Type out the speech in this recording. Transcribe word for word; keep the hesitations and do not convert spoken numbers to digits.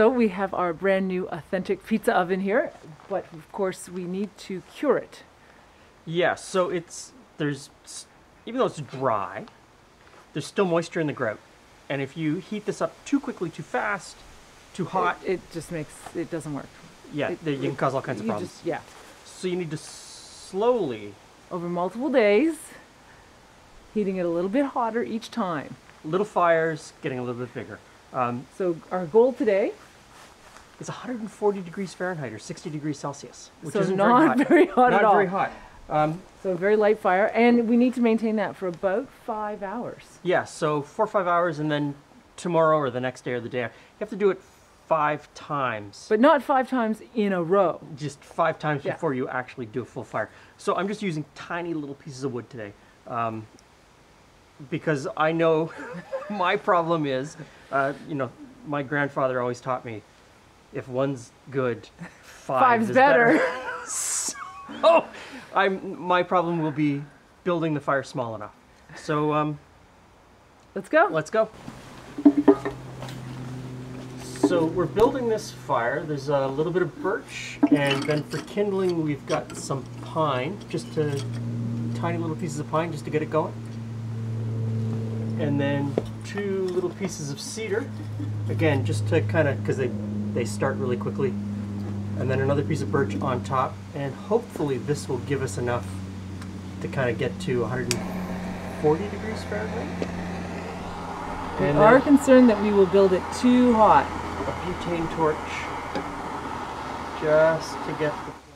So we have our brand new authentic pizza oven here, but of course we need to cure it. Yeah, so it's, there's, even though it's dry, there's still moisture in the grout. And if you heat this up too quickly, too fast, too hot, It, it just makes, it doesn't work. Yeah, it, you it, can cause all kinds of problems. Just, yeah. So you need to slowly, over multiple days, heating it a little bit hotter each time. Little fires, getting a little bit bigger. Um, so our goal today is one hundred forty degrees Fahrenheit or sixty degrees Celsius, which so isn't not very hot, very hot not at all. very hot. Um, so very light fire, and we need to maintain that for about five hours. Yeah, so four or five hours, and then tomorrow or the next day or the day after. You have to do it five times. But not five times in a row. Just five times yeah. before you actually do a full fire. So I'm just using tiny little pieces of wood today. Um, because I know my problem is, uh, you know, my grandfather always taught me, if one's good, five Five's is better. better. So, oh, I'm, my problem will be building the fire small enough. So, um, let's go. Let's go. So we're building this fire. There's a little bit of birch, and then for kindling, we've got some pine, just to, tiny little pieces of pine just to get it going. And then two little pieces of cedar, again, just to kind of, because they, they start really quickly. And then another piece of birch on top, and hopefully this will give us enough to kind of get to one hundred forty degrees Fahrenheit. And we are concerned that we will build it too hot. A butane torch, just to get the